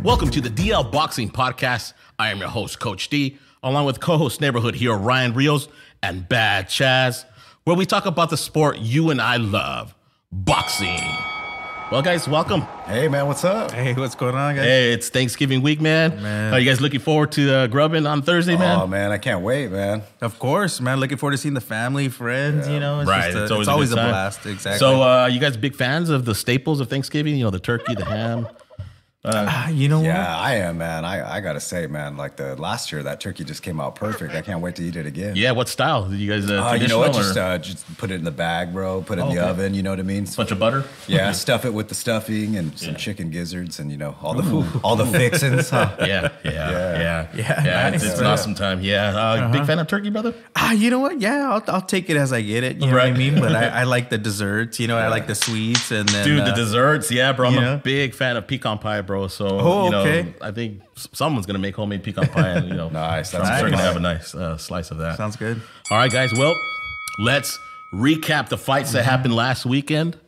Welcome to the DL Boxing Podcast. I am your host, Coach D, along with co-host neighborhood hero Ryan Rios and Bad Chaz, where we talk about the sport you and I love, boxing. Well, guys, welcome. Hey, man, what's up? Hey, what's going on, guys? Hey, it's Thanksgiving week, man. Are you guys looking forward to grubbing on Thursday, man? Oh, man, I can't wait, man. Of course, man. Looking forward to seeing the family, friends, you know. It's it's always a blast. Exactly. So you guys big fans of the staples of Thanksgiving? You know, the turkey, the ham? You know what? Yeah, I am, man. I got to say, man, like the last year, that turkey just came out perfect. I can't wait to eat it again. Yeah, what style? Did you guys you know what? Just put it in the bag, bro. Put it in the oven, you know what I mean? Bunch of butter? Yeah, stuff it with the stuffing and some chicken gizzards and, you know, all the all the fixings. Huh? Yeah. Nice. It's an awesome time. Yeah. Big fan of turkey, brother? You know what? Yeah, I'll take it as I get it. You know what I mean? But I like the desserts, you know, I like the sweets. And then, dude, the desserts. Yeah, bro. I'm a big fan of pecan pie, bro. So, I think someone's going to make homemade pecan pie and, you know, we're going to have a nice slice of that. Sounds good. All right, guys. Well, let's recap the fights that happened last weekend.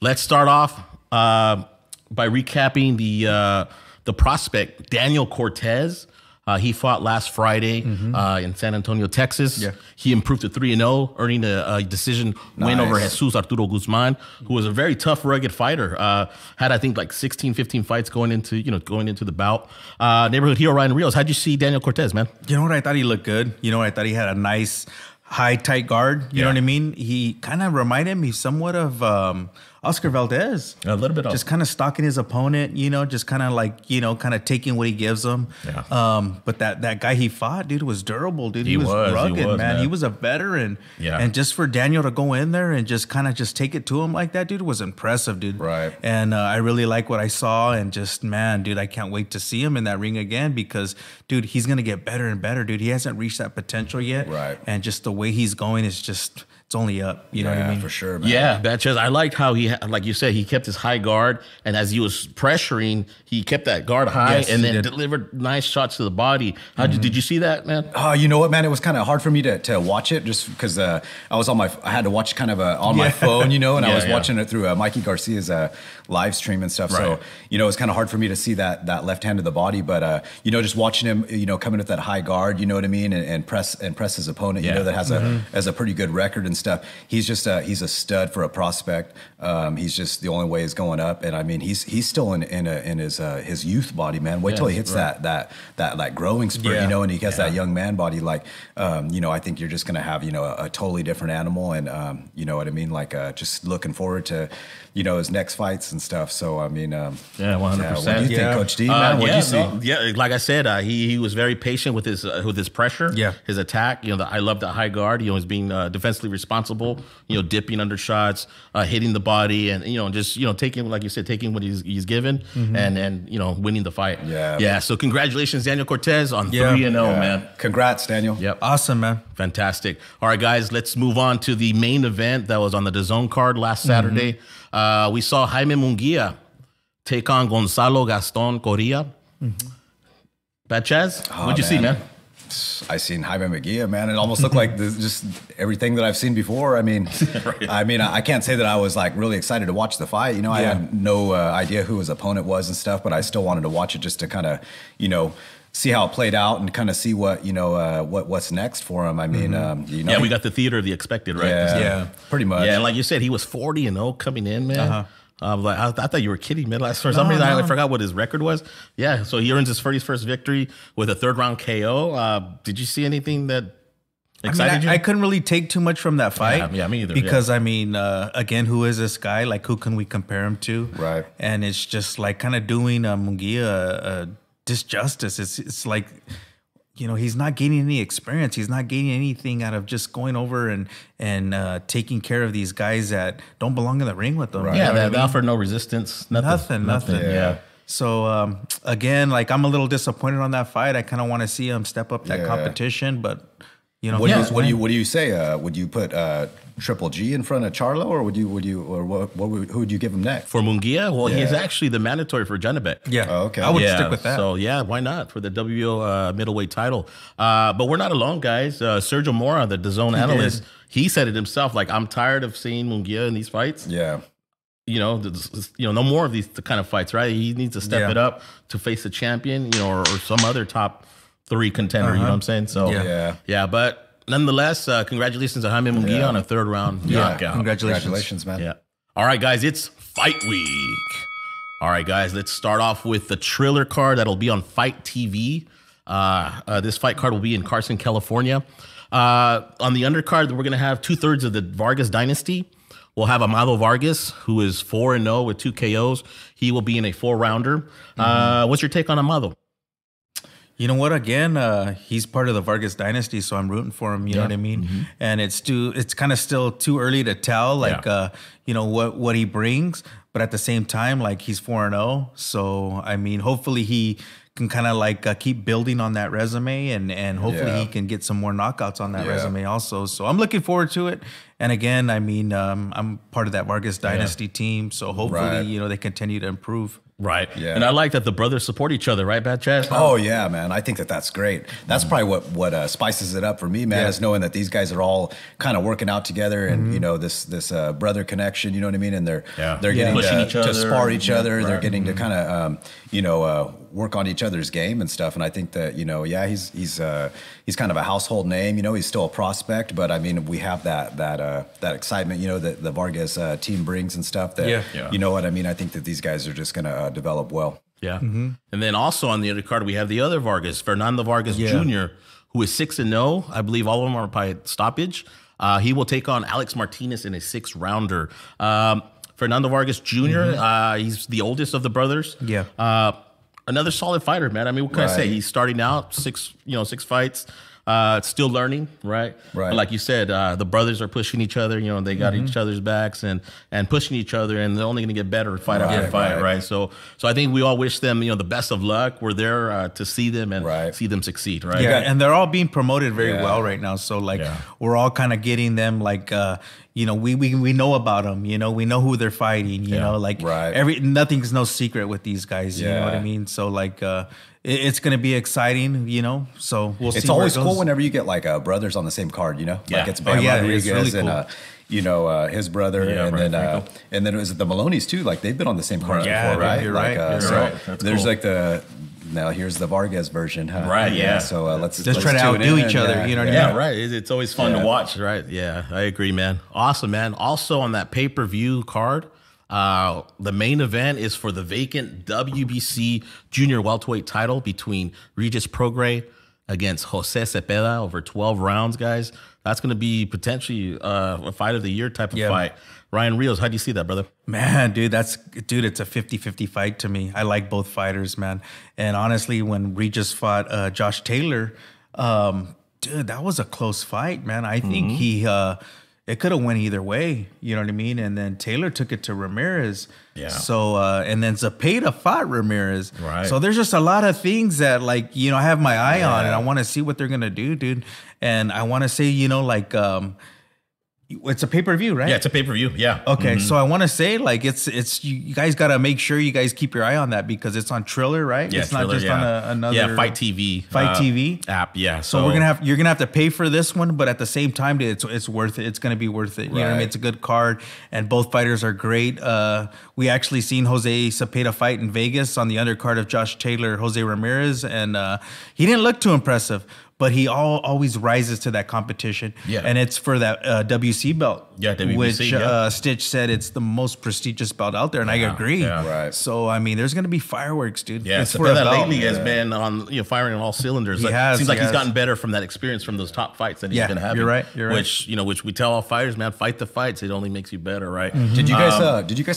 Let's start off by recapping the prospect, Daniel Cortez. He fought last Friday in San Antonio, Texas. Yeah. He improved to 3-0, earning a decision win over Jesus Arturo Guzman, who was a very tough, rugged fighter. Had, I think, like 16, 15 fights going into the bout. Neighborhood hero Ryan Rios, how'd you see Daniel Cortez, man? You know what? I thought he looked good. You know what? I thought he had a nice, high, tight guard. You know what I mean? He kind of reminded me somewhat of Oscar Valdez, a little bit, just kind of stalking his opponent, you know, just kind of like, you know, kind of taking what he gives him. Yeah. But that guy he fought, dude, was durable, dude. He was rugged, man. He was a veteran. Yeah. And just for Daniel to go in there and just kind of just take it to him like that, dude, was impressive, dude. Right. And I really like what I saw, and just, man, dude, I can't wait to see him in that ring again because, dude, he's gonna get better and better, dude. He hasn't reached that potential yet. Right. And just the way he's going is just. It's only up, you know what I mean? For sure, man. Yeah, Bad Chaz. I liked how he, like you said, he kept his high guard, and as he was pressuring, he kept that guard high and then delivered nice shots to the body. How did you see that, man? You know what, man? It was kind of hard for me to watch it just because I was on my, I had to watch kind of on my phone, you know, and I was watching it through Mikey Garcia's live stream and stuff. Right. So, you know, it's kind of hard for me to see that left hand of the body, but you know, just watching him, you know, coming at that high guard, you know what I mean, and press his opponent, you know, that has a pretty good record and stuff. He's just he's a stud for a prospect. He's just the only way is going up, and I mean he's still in his youth body, man. Wait till he hits that like growing spurt, you know, and he has that young man body. Like you know, I think you're just gonna have, you know, a totally different animal, and you know what I mean. Like just looking forward to, you know, his next fights and stuff. So I mean, 100%. What do you think, Coach D? Man, what do you see? Yeah, like I said, he was very patient with his pressure, his attack. You know, I love the high guard. You know, he's being defensively responsible. You know, dipping under shots, hitting the body, and you know, just, you know, taking, like you said, taking what he's given, and you know, winning the fight. Yeah, yeah. So congratulations, Daniel Cortez, on 3-0, man. Congrats, Daniel. Yep, awesome, man. Fantastic. All right, guys, let's move on to the main event that was on the DAZN card last Saturday. We saw Jaime Munguia take on Gonzalo Gaston Coria. Bad Chaz, what'd you see, man? I seen Jaime Munguia, man. It almost looked like just everything that I've seen before. I mean, I can't say that I was like really excited to watch the fight. You know, I had no idea who his opponent was and stuff, but I still wanted to watch it just to kind of, you know, see how it played out and kind of see what, you know, what's next for him. I mean, you know, we got the theater of the expected, right? Yeah, pretty much. Yeah, and like you said, he was 40-0 coming in, man. Like, I thought you were kidding, man. Like, for some reason, I forgot what his record was. Yeah, so he earns his first victory with a third-round KO. Did you see anything that excited you? I couldn't really take too much from that fight. Yeah, me either. Because, I mean, again, who is this guy? Like, who can we compare him to? Right. And it's just, like, kind of doing Munguia disjustice. It's like... You know, he's not gaining any experience. He's not gaining anything out of just going over and taking care of these guys that don't belong in the ring with them. Right. Yeah, you know they offer no resistance. Nothing. Yeah. So, again, like, I'm a little disappointed on that fight. I kind of want to see him step up that competition, but... You know, what do you say? Would you put Triple G in front of Charlo, or who would you give him next? For Munguia? Well, he's actually the mandatory for Janibek. Yeah. Oh, okay. I would stick with that. So, yeah, why not? For the WBO middleweight title. But we're not alone, guys. Sergio Mora, the DAZN analyst, he said it himself. Like, I'm tired of seeing Munguia in these fights. Yeah. You know, no more of these kind of fights, right? He needs to step it up to face a champion, you know, or some other top three contender, you know what I'm saying? So, yeah, but... Nonetheless, congratulations to Jaime Munguia on a third-round knockout. Congratulations, man. Yeah. All right, guys, it's Fight Week. All right, guys, let's start off with the Triller card that'll be on Fight TV. This fight card will be in Carson, California. On the undercard, we're going to have two-thirds of the Vargas dynasty. We'll have Amado Vargas, who is 4-0 with 2 KOs. He will be in a 4-rounder. What's your take on Amado? You know what? Again, he's part of the Vargas dynasty, so I'm rooting for him. You know what I mean? And it's kind of still too early to tell, like you know what he brings. But at the same time, like, he's 4-0, so I mean, hopefully he can kind of like keep building on that resume, and hopefully he can get some more knockouts on that resume also. So I'm looking forward to it. And again, I mean, I'm part of that Vargas dynasty team, so hopefully you know, they continue to improve. Right. Yeah. And I like that the brothers support each other, right, Bad Chaz? Oh, yeah, man. I think that that's great. That's probably what spices it up for me, man, is knowing that these guys are all kind of working out together and, you know, this brother connection, you know what I mean? And they're getting to spar each other. They're getting to kind of, you know, work on each other's game and stuff. And I think that, you know, yeah, he's kind of a household name, you know, he's still a prospect, but I mean, we have that excitement, you know, that the Vargas team brings and stuff that, you know what I mean? I think that these guys are just going to develop well. Yeah. And then also on the other card, we have the other Vargas, Fernando Vargas Jr., who is 6-0. I believe all of them are by stoppage. He will take on Alex Martinez in a 6-rounder. Fernando Vargas Jr., he's the oldest of the brothers. Yeah. Another solid fighter, man. I mean, what can I say? He's starting out six fights, still learning, right? Right. But like you said, the brothers are pushing each other. You know, they got each other's backs and pushing each other, and they're only going to get better fight after fight, right? So I think we all wish them, you know, the best of luck. We're there to see them and see them succeed, right? Yeah, and they're all being promoted very well right now. So like we're all kind of getting them like. You know, we know about them, you know, we know who they're fighting, you know, like nothing's no secret with these guys, you know what I mean? So like, it's going to be exciting, you know, so we'll see. It's always cool whenever you get like brothers on the same card, you know, like it's Bam Rodriguez and, you know, his brother and then, it was the Maloneys too. Like they've been on the same card before, right? You're like, so there's like the, now here's the Vargas version, huh? Right, yeah. So let's try to outdo each other. You know what I mean? Yeah, right. It's always fun to watch, right? Yeah, I agree, man. Awesome, man. Also on that pay-per-view card, the main event is for the vacant WBC junior welterweight title between Regis Prograis against Jose Zepeda over 12 rounds, guys. That's going to be potentially a fight of the year type of fight. Ryan Rios, how do you see that, brother? Man, dude, it's a 50-50 fight to me. I like both fighters, man. And honestly, when Regis fought Josh Taylor, dude, that was a close fight, man. I think he, it could have went either way, you know what I mean? And then Taylor took it to Ramirez. Yeah. So, and then Zepeda fought Ramirez. Right. So there's just a lot of things that, like, you know, I have my eye on, and I want to see what they're going to do, dude. And I want to say, you know, like, it's a pay-per-view, right? Yeah, it's a pay-per-view. Yeah. Okay. So I want to say, like, you guys got to make sure you guys keep your eye on that because it's on Triller, right? Yeah, it's Triller, not just on another Fight TV app. Yeah. So you're gonna have to pay for this one, but at the same time, it's worth it. It's gonna be worth it. You know what I mean? It's a good card, and both fighters are great. We actually seen Jose Zepeda fight in Vegas on the undercard of Josh Taylor, Jose Ramirez, and he didn't look too impressive. But he always rises to that competition, and it's for that WC belt, WBC, which Stitch said it's the most prestigious belt out there, and I agree. Yeah. Right. So I mean, there's gonna be fireworks, dude. Yeah, it's for that lately has been on firing on all cylinders. He has. Seems like he's gotten better from that experience from those top fights that he's been having. You're right. Which we tell all fighters, man, fight the fights. It only makes you better, right? Did you guys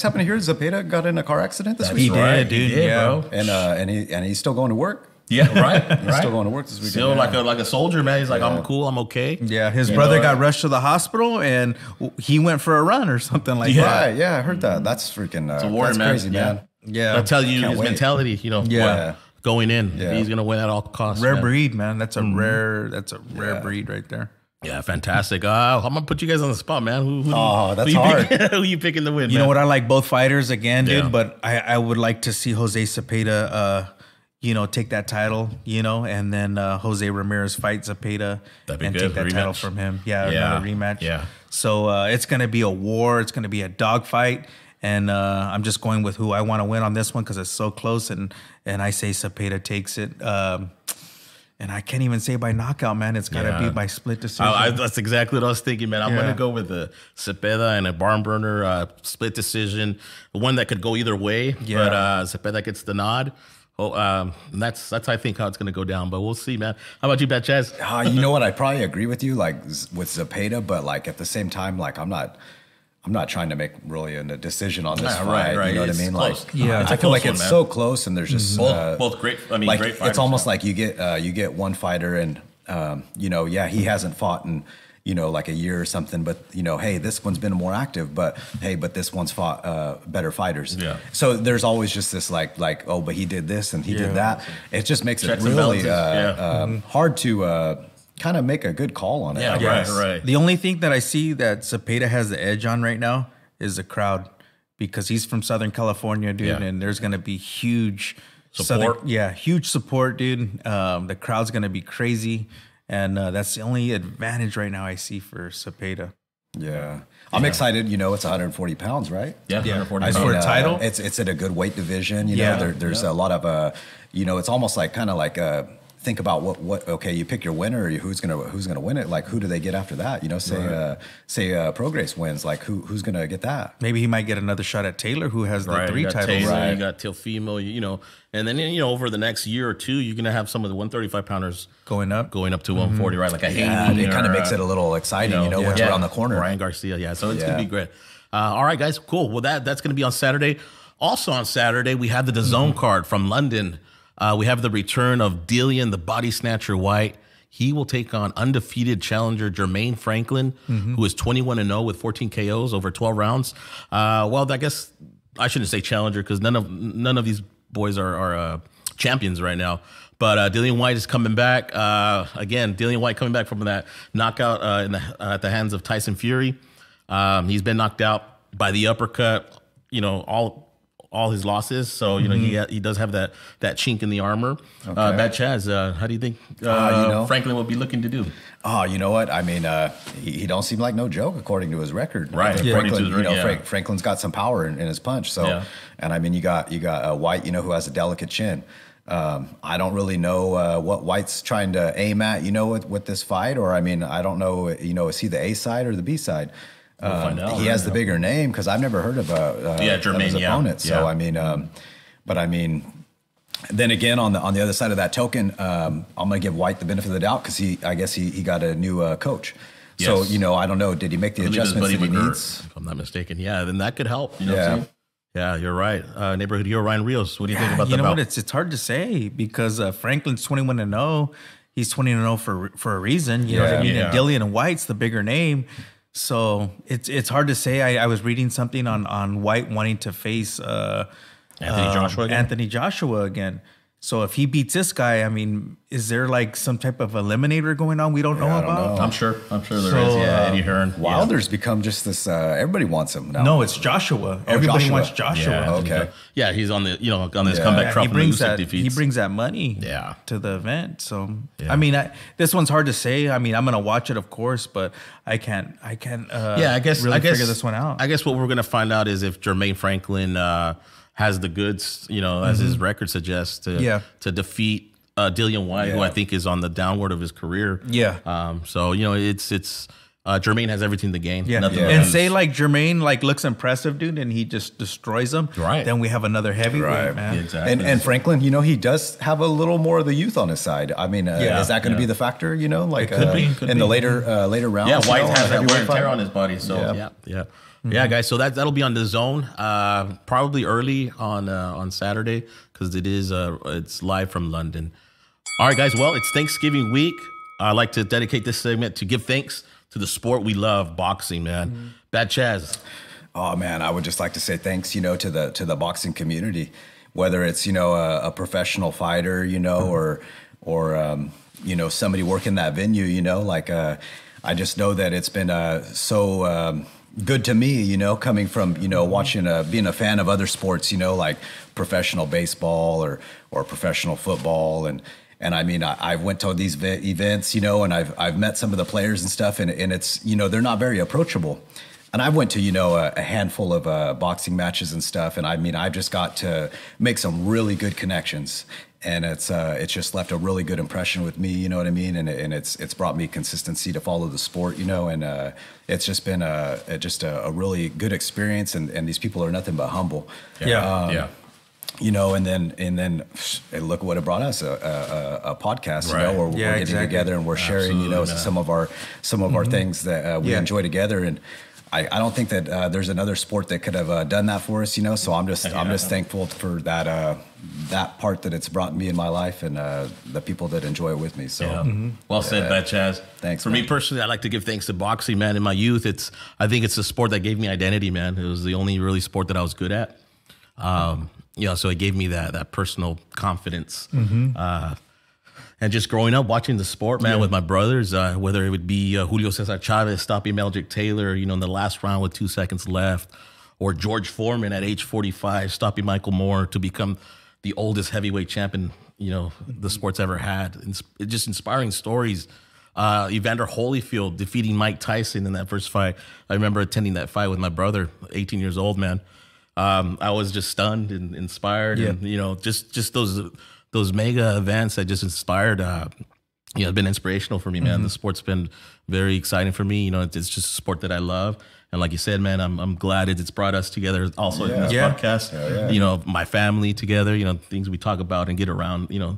happen to hear Zepeda got in a car accident this week? He did, dude. Yeah, bro. And he's still going to work. Yeah, right. He's still going to work this weekend. Still like a soldier, man. He's like, I'm cool, I'm okay. Yeah, his brother got rushed to the hospital and he went for a run or something like that. Right, yeah, I heard that. That's freaking crazy, man. Yeah, I'll tell you his mentality, you know. Yeah. Going in, he's going to win at all costs. Rare breed, man. That's a rare breed right there. Yeah, fantastic. I'm gonna put you guys on the spot, man. Who who you picking to win? You know what? I like both fighters again, dude. Yeah. But I would like to see Jose Zepeda, you know, take that title, you know, and then Jose Ramirez fight Zepeda and good. Take that title from him. Yeah, yeah, another rematch. Yeah. So it's gonna be a war. It's gonna be a dogfight. And I'm just going with who I want to win on this one because it's so close. And I say Zepeda takes it. And I can't even say by knockout, man. It's got to be by split decision. That's exactly what I was thinking, man. I'm going to go with a Zepeda and a barn burner split decision, one that could go either way. Yeah. But Zepeda gets the nod. Oh, that's I think how it's going to go down, but we'll see, man. How about you, Bad Chaz? You know what? I probably agree with you, like with Zepeda, but like at the same time, like I'm not trying to make really a decision on this fight. Right. You know what I mean? Close. Like, yeah, I feel like it's so close, and there's just both great. I mean, like, great fighters. It's almost like you get one fighter, and you know, yeah, he hasn't fought in like a year or something, but you know, hey, this one's been more active, but hey, but this one's fought better fighters. Yeah. So there's always just this like oh, but he did this and he did that. It just makes it really hard to. Kind of make a good call on it. Yeah, right. The only thing that I see that Zepeda has the edge on right now is the crowd, because he's from Southern California, dude, and there's gonna be huge support. Huge support, dude. The crowd's gonna be crazy, and that's the only advantage right now I see for Zepeda. Yeah, I'm excited. You know, it's 140 pounds, right? Yeah, 140 pounds. For a title, it's in a good weight division. You know, there's a lot of you know, it's almost like kind of like a. Think about what okay, you pick your winner, who's gonna win it, like who do they get after that, you know? Say say Prograis wins, like who's gonna get that? Maybe he might get another shot at Taylor, who has the three titles. Taylor, you got Teofimo, you know, and then you know over the next year or two you're gonna have some of the 135 pounders going up to 140, right? Like a it kind of makes it a little exciting, you know, once we're on the corner. Ryan Garcia, so it's gonna be great. All right, guys, cool. Well, that's gonna be on Saturday. Also on Saturday we have the DAZN card from London. We have the return of Dillian, the body snatcher Whyte. He will take on undefeated challenger Jermaine Franklin, who is 21-0 with 14 KOs over 12 rounds. Well, I guess I shouldn't say challenger because none of these boys are champions right now. But Dillian Whyte is coming back. Again, Dillian Whyte coming back from that knockout at the hands of Tyson Fury. He's been knocked out by the uppercut, you know, all his losses, so you know he does have that chink in the armor. Okay. Bad Chaz, how do you think you know, Franklin will be looking to do? Oh, you know what? I mean, he don't seem like no joke according to his record. Right, Franklin, you know, Franklin's got some power in his punch. So, and I mean, you got Whyte, you know, who has a delicate chin. I don't really know what Whyte's trying to aim at, you know, with this fight, or I mean, I don't know, you know, is he the A side or the B side? We'll find out. He has the bigger name because I've never heard of Jermaine, his opponent. So I mean, but I mean, then again, on the other side of that token, I'm gonna give Whyte the benefit of the doubt because I guess he got a new coach. Yes. So you know, I don't know, did he make the adjustments that he needs? If I'm not mistaken, then that could help. You know what I'm saying? Yeah, you're right. Neighborhood hero Ryan Rios. What do you think about that? You know what? It's hard to say because Franklin's 21-0. He's 20-0 for a reason. You know what I mean? And Dillian Whyte's the bigger name. So it's hard to say. I was reading something on Whyte wanting to face Anthony Joshua again. So if he beats this guy, I mean, is there like some type of eliminator going on we don't know about? I'm sure there is. Yeah, Eddie Hearn. Wilder's become just this. Everybody wants him now. No, it's Joshua. Everybody wants Joshua. Yeah, okay. Yeah, he's on the on this comeback trail. He brings that money. To the event. So I mean, this one's hard to say. I mean, I'm gonna watch it, of course, but I can't. I guess figure this one out. I guess what we're gonna find out is if Jermaine Franklin. Has the goods, you know, as his record suggests, to defeat Dillian Whyte, who I think is on the downward of his career. Yeah. So you know, it's Jermaine has everything to gain. Yeah. And say like Jermaine like looks impressive, dude, and he just destroys him. Right. Then we have another heavyweight, man. Yeah, exactly. And Franklin, you know, he does have a little more of the youth on his side. I mean, is that going to be the factor? You know, like it could be in the later rounds. Yeah, Whyte has that wear and tear on his body. So yeah. Yeah, guys. So that'll be on DAZN, probably early on Saturday because it's live from London. All right, guys. Well, it's Thanksgiving week. I'd like to dedicate this segment to give thanks to the sport we love, boxing. Man, Bad Chaz. Oh man, I would just like to say thanks, you know, to the boxing community, whether it's a professional fighter, or you know somebody working that venue, like I just know that it's been so good to me, you know, coming from, you know, watching, being a fan of other sports, you know, like professional baseball or professional football. And I mean, I went to these events, you know, and I've met some of the players and stuff, and it's, you know, they're not very approachable. And I went to, you know, a handful of boxing matches and stuff. And I mean, I just got to make some really good connections. And it's just left a really good impression with me, you know what I mean? And it's brought me consistency to follow the sport, you know? And it's just been a really good experience. And these people are nothing but humble. Yeah, yeah. You know, and then look what it brought us, a podcast, right. You know, where we're getting together and we're sharing, absolutely, you know, some of our things that we enjoy together. And I don't think that there's another sport that could have done that for us, you know. So I'm just thankful for that that part that it's brought me in my life, and the people that enjoy it with me. So well said, Bad Chaz. Thanks. For me personally, I like to give thanks to boxing, man. In my youth, I think it's the sport that gave me identity, man. It was the only really sport that I was good at. You know, so it gave me that personal confidence. And just growing up, watching the sport, man, with my brothers, whether it would be Julio Cesar Chavez stopping Meldrick Taylor, you know, in the last round with 2 seconds left, or George Foreman at age 45 stopping Michael Moore to become the oldest heavyweight champion, you know, the sport's ever had. It's just inspiring stories. Evander Holyfield defeating Mike Tyson in that first fight. I remember attending that fight with my brother, 18 years old, man. I was just stunned and inspired, and, you know, just those mega events that just inspired, you know, been inspirational for me, man. The sport's been very exciting for me. You know, it's just a sport that I love. And like you said, man, I'm glad it's brought us together also in this podcast, you know, my family together, you know, things we talk about and get around, you know,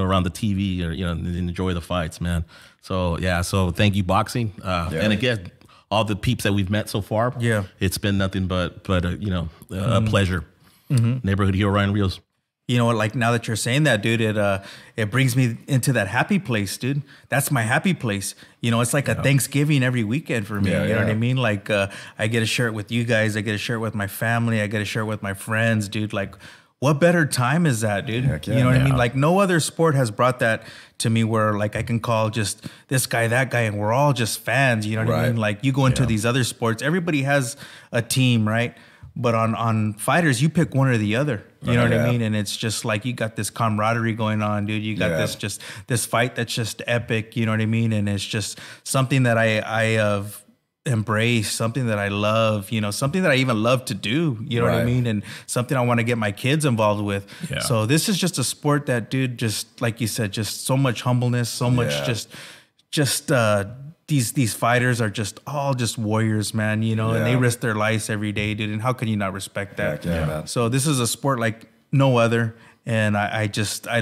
around the TV, or, you know, enjoy the fights, man. So, yeah. So thank you, boxing. And again, all the peeps that we've met so far. Yeah. It's been nothing but, you know, a pleasure. Neighborhood hero, Ryan Rios. You know, like, now that you're saying that, dude, it brings me into that happy place, dude. That's my happy place. You know, it's like a Thanksgiving every weekend for me. You know what I mean? Like, I get to share it with you guys. I get to share it with my family. I get to share it with my friends, dude. Like, what better time is that, dude? Yeah. You know what I mean? Like, no other sport has brought that to me, where, like, I can call just this guy, that guy, and we're all just fans. You know what I mean? Like, you go into these other sports, everybody has a team, right? But on fighters, you pick one or the other. You know what I mean? And it's just like, you got this camaraderie going on, dude. You got this fight that's just epic. You know what I mean? And it's just something that I have embraced, something that I love, you know, something that I even love to do. You know what I mean? And something I want to get my kids involved with. Yeah. So this is just a sport that, dude, just like you said, just so much humbleness, so much these fighters are just all just warriors, man, you know, and they risk their lives every day, dude. And how can you not respect that? Yeah. So this is a sport like no other. And I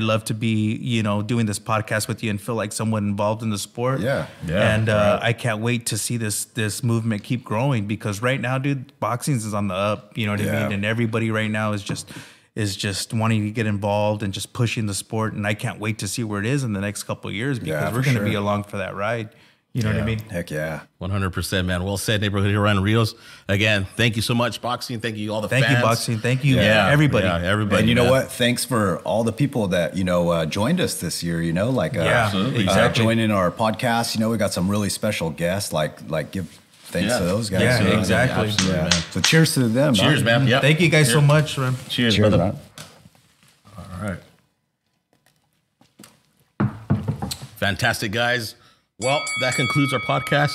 love to be, you know, doing this podcast with you and feel like someone involved in the sport. And I can't wait to see this movement keep growing, because right now, dude, boxing is on the up, you know what I mean? And everybody right now is just wanting to get involved and just pushing the sport. And I can't wait to see where it is in the next couple of years, because we're going to be along for that ride. You know what I mean? Heck yeah. 100%, man. Well said, neighborhood hero Ryan Rios. Again, thank you so much, boxing. Thank you, all the fans. Thank you, boxing. Thank you, everybody. Yeah, everybody. And you know what? Thanks for all the people that, you know, joined us this year, you know, like joining our podcast. You know, we got some really special guests, like give thanks to those guys. Yeah, so, exactly. Yeah. So cheers to them. Cheers, man. Yep. Thank you guys so much, man. Cheers, brother. Man. All right. Fantastic, guys. Well, that concludes our podcast.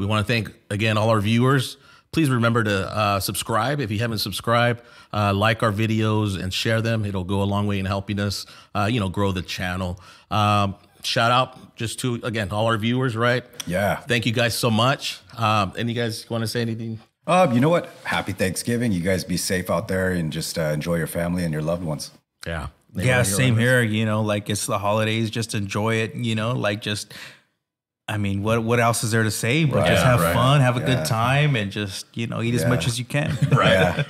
We want to thank, again, all our viewers. Please remember to subscribe if you haven't subscribed. Like our videos and share them. It'll go a long way in helping us, you know, grow the channel. Shout out just to, again, all our viewers, right? Yeah. Thank you guys so much. And you guys want to say anything? You know what? Happy Thanksgiving. You guys be safe out there, and just enjoy your family and your loved ones. Yeah. Yeah, same here, you know, like, it's the holidays, just enjoy it, you know, like, just, I mean, what else is there to say, but just have fun, have a good time, and just, you know, eat as much as you can.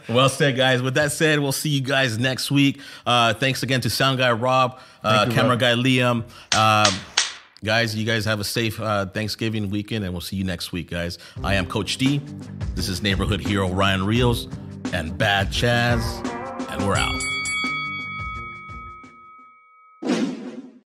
Well said, guys. With that said, we'll see you guys next week. Thanks again to Sound Guy Rob, Camera Guy Liam. Guys, you guys have a safe Thanksgiving weekend, and we'll see you next week, guys. I am Coach D. This is Neighborhood Hero Ryan Rios and Bad Chaz, and we're out.